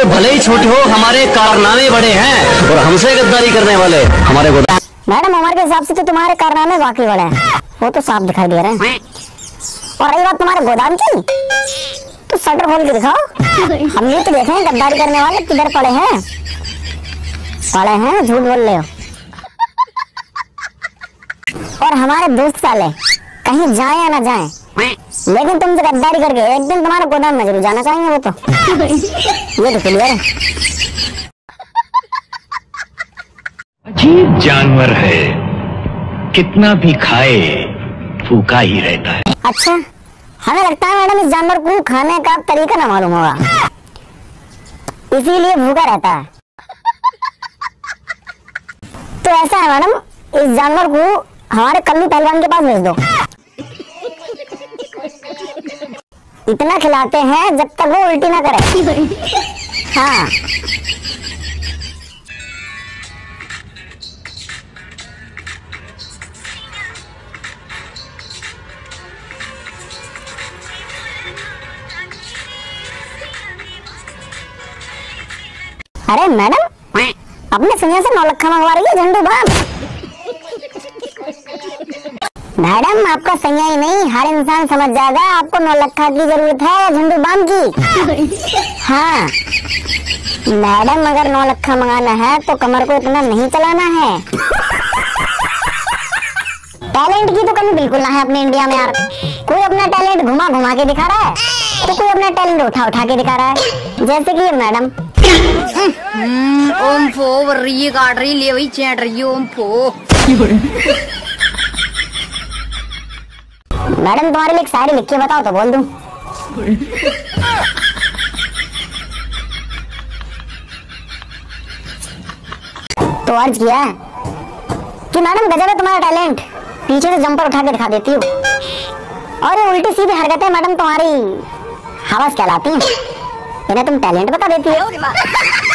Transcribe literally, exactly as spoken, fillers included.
उम्र भले ही छोटी हो, हमारे कारनामे बड़े हैं और हमसे गद्दारी करने वाले हमारे को। मैडम उम्र के हिसाब से तो तुम्हारे कारनामे वाकई बड़े हैं, वो तो साफ दिखाई दे रहे हैं। और रही बात तुम्हारे गोदाम की, तो शटर खोल के दिखाओ, हम ये तो देखे हैं गद्दारी करने वाले किधर पड़े हैं। पड़े हैं, झूठ बोल रहे हो। और हमारे दोस्त साले कहीं जाए या ना जाए, लेकिन तुमसे गद्दारी करके एक दिन तुम्हारे गोदाम में जरूर जाना चाहेंगे। वो तो ये तो क्लियर है। अजीब जानवर है, कितना भी खाए फूका ही रहता है। अच्छा, हमें लगता है मैडम इस जानवर को खाने का तरीका ना मालूम होगा, इसीलिए भूखा रहता है। तो ऐसा है मैडम, इस जानवर को हमारे कल्लू पहलवान के पास भेज दो। इतना खिलाते हैं जब तक वो उल्टी ना करे। हाँ अरे मैडम, अपने सुनिया से नौलखा मंगवा रही है झंडू बाम। मैडम आपका सैया ही नहीं, हर इंसान समझ जाएगा आपको नौलखा की जरूरत है या झंडू बाम की। हाँ मैडम, अगर नौलखा मंगाना है तो कमर को इतना नहीं चलाना है। टैलेंट की तो कमी बिल्कुल ना है अपने इंडिया में यार। कोई अपना टैलेंट घुमा घुमा के दिखा रहा है तो कोई अपना टैलेंट उठा उठा के दिखा रहा है, जैसे कि मैडम। ओम फो बर रही है, काट रही ले वही चैट रही है ओम फो। मैडम तुम्हारे लिए एक शायरी लिख के बताओ तो बोल दूं। तो अर्ज किया कि मैडम गजब है तुम्हारा टैलेंट, पीछे से जंपर उठा के दिखा देती हो, और ये उल्टी सीधी हरकतें मैडम तुम्हारी हवस कहलाती हैं, इन्हें तुम टैलेंट बता देती हो।